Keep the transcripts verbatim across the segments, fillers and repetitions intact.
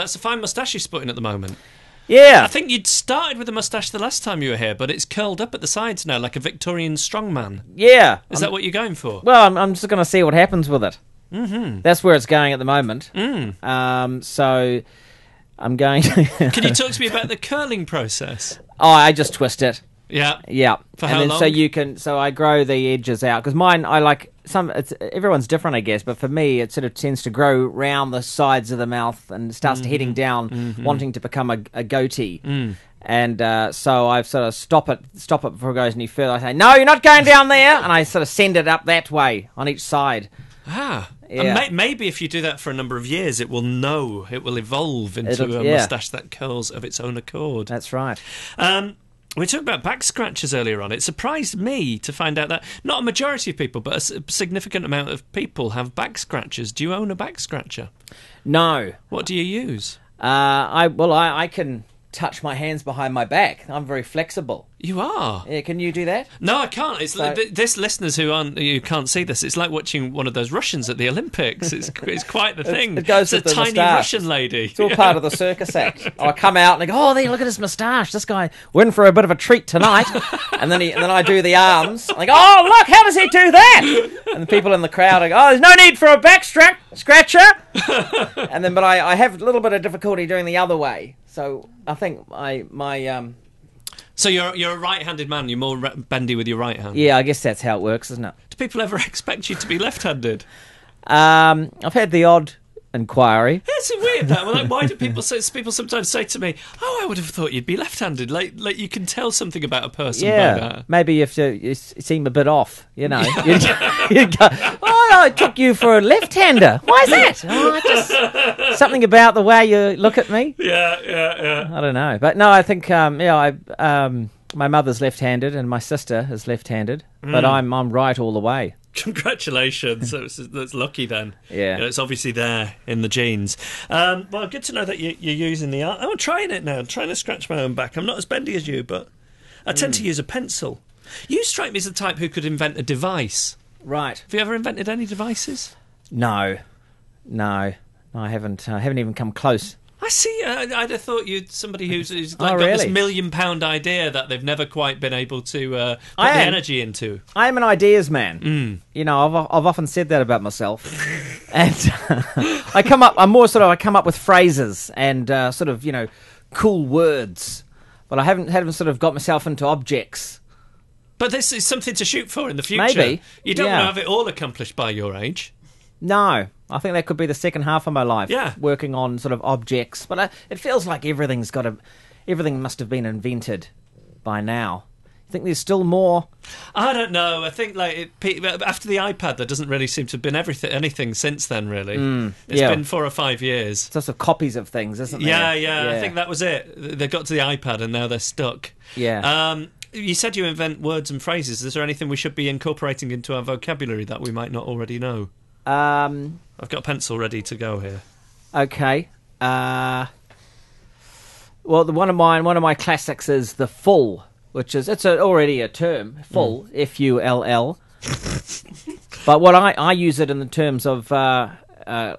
That's a fine moustache you're spotting at the moment. Yeah. I think you'd started with a moustache the last time you were here, but it's curled up at the sides now like a Victorian strongman. Yeah. Is I'm, that what you're going for? Well, I'm, I'm just going to see what happens with it. Mm-hmm. That's where it's going at the moment. Mm. Um, so I'm going to... Can you talk to me about the curling process? Oh, I just twist it. Yeah. Yeah. For and how then, long? So you can. So I grow the edges out because mine. I like some. It's everyone's different, I guess. But for me, it sort of tends to grow round the sides of the mouth and starts mm-hmm. heading down, mm-hmm. wanting to become a, a goatee. Mm. And uh, so I sort of stop it, stop it before it goes any further. I say, no, you're not going down there, and I sort of send it up that way on each side. Ah. Yeah. And may- maybe if you do that for a number of years, it will know. It will evolve into It'll, a yeah. mustache that curls of its own accord. That's right. Um. We talked about back scratches earlier on. It surprised me to find out that not a majority of people, but a significant amount of people have back scratches. Do you own a back scratcher? No. What do you use? Uh, I well, I, I can touch my hands behind my back. I'm very flexible. You are. Yeah, can you do that? No, I can't. It's so, this listeners who aren't you can't see this. It's like watching one of those Russians at the Olympics. It's it's quite the thing. It goes it's with a the tiny moustache. Russian lady. It's all yeah. part of the circus act. I come out and I go, oh, there, look at his moustache. This guy we're in for a bit of a treat tonight. and then he, and then I do the arms. I go, oh, look, how does he do that? And the people in the crowd are go, oh, there's no need for a back stra- scratcher. and then, but I, I have a little bit of difficulty doing the other way. So I think my my um. So you're you're a right-handed man. You're more re- bendy with your right hand. Yeah, I guess that's how it works, isn't it? Do people ever expect you to be left-handed? Um, I've had the odd inquiry. That's weird. That like, why do people say? People sometimes say to me, "Oh, I would have thought you'd be left-handed." Like like you can tell something about a person. Yeah, by that. Maybe if you, you seem a bit off, you know. you'd, you'd go, oh, I took you for a left-hander. Why is that? Oh, I just something about the way you look at me. Yeah, yeah, yeah. I don't know, but no, I think um, yeah, you know, I um, my mother's left-handed and my sister is left-handed, mm. but I'm I'm right all the way. Congratulations. That's, that's lucky then. Yeah. You know, it's obviously there in the genes. Um, well, good to know that you, you're using the art. I'm trying it now. I'm trying to scratch my own back. I'm not as bendy as you, but I tend mm. to use a pencil. You strike me as the type who could invent a device. Right. Have you ever invented any devices? No. No. No, I haven't. I haven't even come close. I see. Uh, I'd have thought you'd somebody who's, who's like, oh, really? Got this million-pound idea that they've never quite been able to uh, put I the am, energy into. I am an ideas man. Mm. You know, I've I've often said that about myself, and uh, I come up. I'm more sort of I come up with phrases and uh, sort of you know cool words, but I haven't haven't sort of got myself into objects. But this is something to shoot for in the future. Maybe you don't yeah. want to have it all accomplished by your age. No, I think that could be the second half of my life. Yeah, working on sort of objects, but I, it feels like everything's got a, everything must have been invented by now. I think there's still more. I don't know. I think like it, after the iPad, there doesn't really seem to have been everything anything since then. Really, mm, it's yeah. been four or five years. It's lots of copies of things, isn't there? Yeah, yeah, yeah. I think that was it. They got to the iPad and now they're stuck. Yeah. Um, You said you invent words and phrases. Is there anything we should be incorporating into our vocabulary that we might not already know? Um, I've got a pencil ready to go here. Okay. Uh, well, the, one of mine, one of my classics is the full, which is it's a, already a term, full, mm. F U L L. But what I, I use it in the terms of, uh, uh,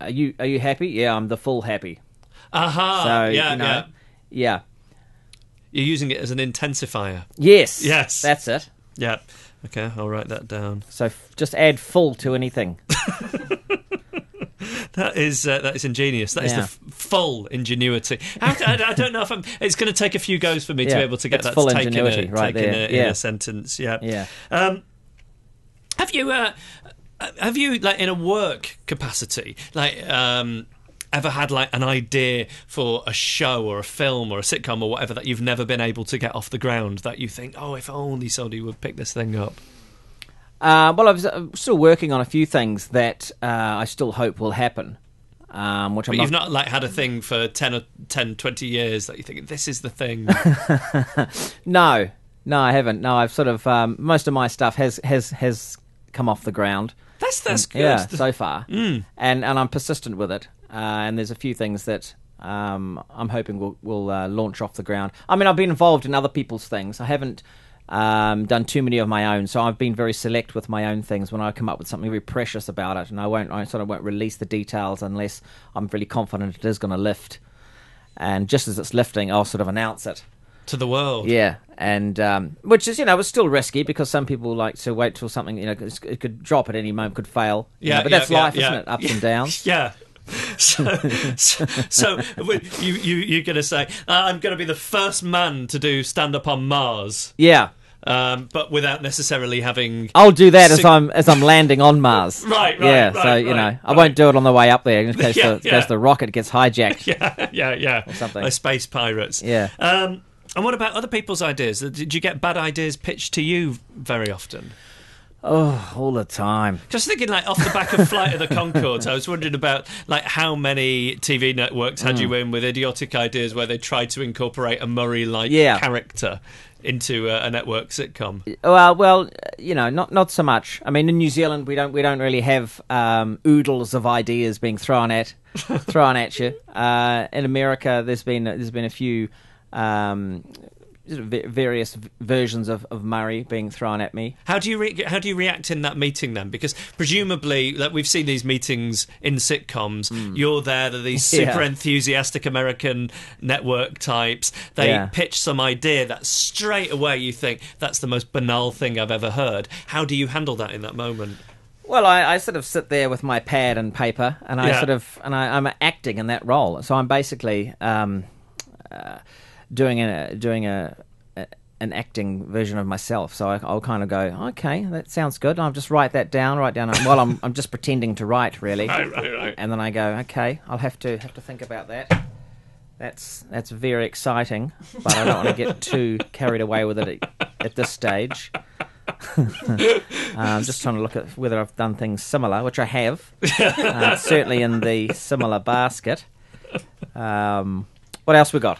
are you are you happy? Yeah, I'm the full happy. Aha. So, yeah, you know, yeah, yeah. You're using it as an intensifier. Yes. Yes. That's it. Yeah. Okay, I'll write that down. So f- just add full to anything. That is uh, that is ingenious. That yeah. is the f- full ingenuity. How to, I, I don't know if I'm... It's going to take a few goes for me yeah, to be able to get that full to ingenuity in a, right there. In a, yeah. in a sentence, yeah. yeah. Um, have you, uh, have you like, in a work capacity, like... Um, ever had like an idea for a show or a film or a sitcom or whatever that you've never been able to get off the ground that you think, oh, if only somebody would pick this thing up? Uh, well, I was uh, still working on a few things that uh, I still hope will happen. Um, which but I'm not... you've not like had a thing for ten or ten, twenty years that you think, this is the thing? No, no, I haven't. No, I've sort of, um, most of my stuff has, has, has come off the ground. That's, that's and, good. Yeah, the... so far. Mm. And, and I'm persistent with it. Uh, and there's a few things that um, I'm hoping will, will uh, launch off the ground. I mean, I've been involved in other people's things. I haven't um, done too many of my own, so I've been very select with my own things when I come up with something very precious about it, and I won't, I sort of won't release the details unless I'm really confident it is going to lift. And just as it's lifting, I'll sort of announce it to the world. Yeah, and um, which is, you know, it's still risky because some people like to wait till something, you know, it could drop at any moment, could fail. Yeah, you know, but yeah, that's yeah, life, yeah, isn't it? Ups yeah, and downs. Yeah. So, so, so you, you, you're going to say, uh, I'm going to be the first man to do stand-up on Mars. Yeah. Um, but without necessarily having... I'll do that sig- as I'm as I'm landing on Mars. Right, right, yeah, right. So, right, you know, right. I won't do it on the way up there in case, yeah, the, yeah. case the rocket gets hijacked. Yeah, yeah, yeah. Or something. Like space pirates. Yeah. Um, and what about other people's ideas? Did you get bad ideas pitched to you very often? Oh, all the time. Just thinking, like, off the back of Flight of the Conchords, I was wondering about, like, how many T V networks had mm. you in with idiotic ideas where they tried to incorporate a Murray-like yeah. character into a, a network sitcom? Well, well, you know, not not so much. I mean, in New Zealand, we don't we don't really have um, oodles of ideas being thrown at thrown at you. Uh, in America, there's been there's been a few um, various versions of, of Murray being thrown at me. How do you re- how do you react in that meeting then? Because presumably, like, we've seen these meetings in sitcoms. Mm. You're there, they're these super yeah. enthusiastic American network types. They yeah. pitch some idea that straight away you think that's the most banal thing I've ever heard. How do you handle that in that moment? Well, I, I sort of sit there with my pad and paper, and I yeah. sort of and I, I'm acting in that role. So I'm basically. Um, uh, doing a doing a, a an acting version of myself, so I, I'll kind of go, okay, that sounds good, and I'll just write that down write down well, I'm I'm just pretending to write, really. Right, right, right. And then I go, okay, I'll have to have to think about that. That's that's very exciting, but I don't want to get too carried away with it at, at this stage. uh, I'm just trying to look at whether I've done things similar, which I have, uh, certainly in the similar basket. Um, what else we got?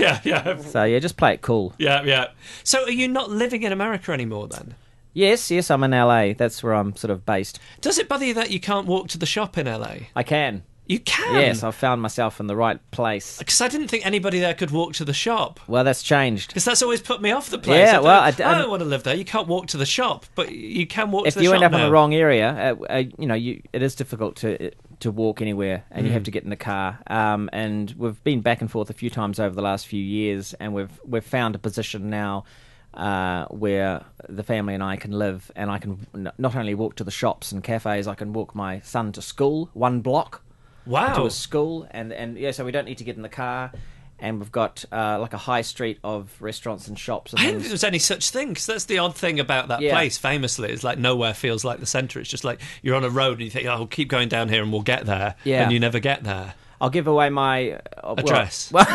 Yeah, yeah. So, yeah, just play it cool. Yeah, yeah. So are you not living in America anymore then? Yes, yes, I'm in L A. That's where I'm sort of based. Does it bother you that you can't walk to the shop in L A? I can. You can? Yes, I've found myself in the right place. Because I didn't think anybody there could walk to the shop. Well, that's changed. Because that's always put me off the place. Yeah, I well... I, d- I don't want to live there. You can't walk to the shop, but you can walk to the shop. If you end up now. in the wrong area, uh, uh, you know, you, it is difficult to... It, to walk anywhere, and mm. you have to get in the car. Um, and we've been back and forth a few times over the last few years, and we've we've found a position now uh, where the family and I can live, and I can n- not only walk to the shops and cafes, I can walk my son to school, one block wow. to a school, and, and yeah, so we don't need to get in the car. And we've got uh, like a high street of restaurants and shops. And I didn't think there was any such thing, because that's the odd thing about that yeah. place, famously. It's like nowhere feels like the centre. It's just like you're on a road and you think, oh, we'll keep going down here and we'll get there. Yeah. And you never get there. I'll give away my... Uh, Address. Well,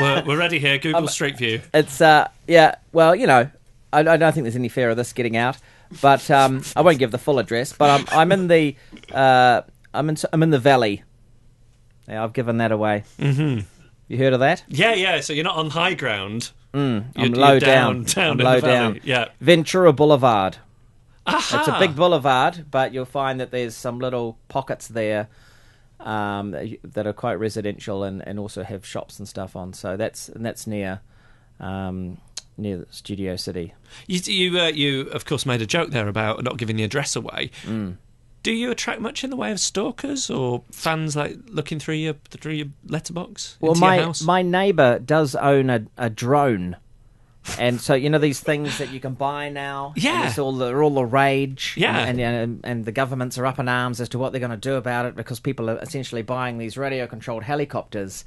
we're, we're ready here. Google um, Street View. It's, uh, yeah, well, you know, I, I don't think there's any fear of this getting out. But um, I won't give the full address. But I'm, I'm in the... Uh, I'm, in, I'm in the valley. Yeah, I've given that away. Mm-hmm. You heard of that? Yeah, yeah. So you're not on high ground. Mm, I'm you're, low you're down. Down, down I'm low down. Yeah. Ventura Boulevard. Aha. It's a big boulevard, but you'll find that there's some little pockets there um, that are quite residential and, and also have shops and stuff on. So that's and that's near um, near Studio City. You you uh, you of course made a joke there about not giving the address away. Mm. Do you attract much in the way of stalkers or fans like looking through your through your letterbox? Well, into my your house? my neighbour does own a, a drone, and so you know these things that you can buy now. Yeah, it's all the, they're all the rage. Yeah, and, and and the governments are up in arms as to what they're going to do about it, because people are essentially buying these radio-controlled helicopters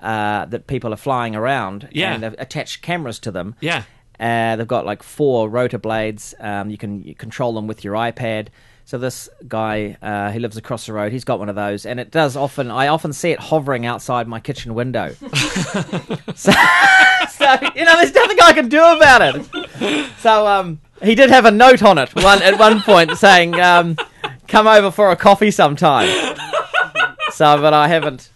uh, that people are flying around. Yeah. And they've attached cameras to them. Yeah, uh, they've got like four rotor blades. Um, you can you control them with your iPad. So this guy, uh, who lives across the road, he's got one of those, and it does often. I often see it hovering outside my kitchen window. so, so you know, there's nothing I can do about it. So um, he did have a note on it one at one point saying, um, "Come over for a coffee sometime." So, but I haven't.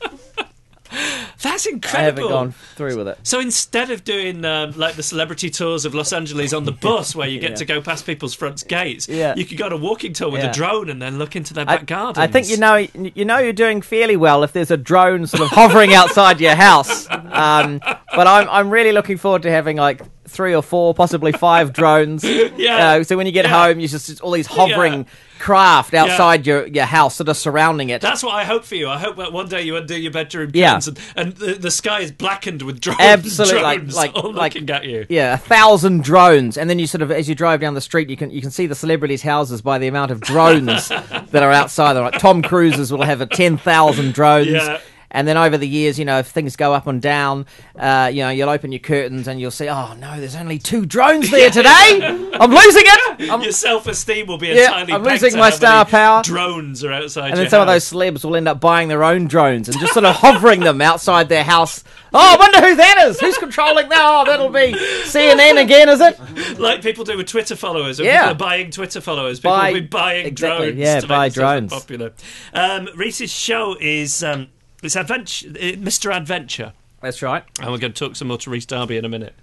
That's incredible. I haven't gone through with it. So instead of doing um, like the celebrity tours of Los Angeles on the bus where you get yeah. to go past people's front gates, yeah. you could go on a walking tour with yeah. a drone and then look into their back I, gardens. I think you know, you know you're doing fairly well if there's a drone sort of hovering outside your house. Um, but I'm, I'm really looking forward to having like three or four, possibly five drones. Yeah. Uh, so when you get yeah. home, you just it's all these hovering yeah. craft outside yeah. your, your house that are surrounding it. That's what I hope for you. I hope that one day you undo your bedroom curtains yeah. and, and the, the sky is blackened with drones. Absolutely, drones like like all like looking at you. Yeah, a thousand drones, and then you sort of as you drive down the street, you can you can see the celebrities' houses by the amount of drones that are outside. They're like Tom Cruise's will have a ten thousand drones. Yeah. And then over the years, you know, if things go up and down, uh, you know, you'll open your curtains and you'll see, oh, no, there's only two drones there today. I'm losing it. I'm, your self-esteem will be yeah, entirely I'm losing my star power. Drones are outside And then some house. Of those celebs will end up buying their own drones and just sort of hovering them outside their house. Oh, I wonder who that is. Who's controlling that? Oh, that'll be C N N again, is it? Like people do with Twitter followers. Yeah. People are buying Twitter followers. People buy, will be buying exactly, drones yeah, to buy make drones. Popular. Um, Rhys's show is... Um, It's adventure, Mister Adventure. That's right. And we're going to talk some more to Rhys Darby in a minute.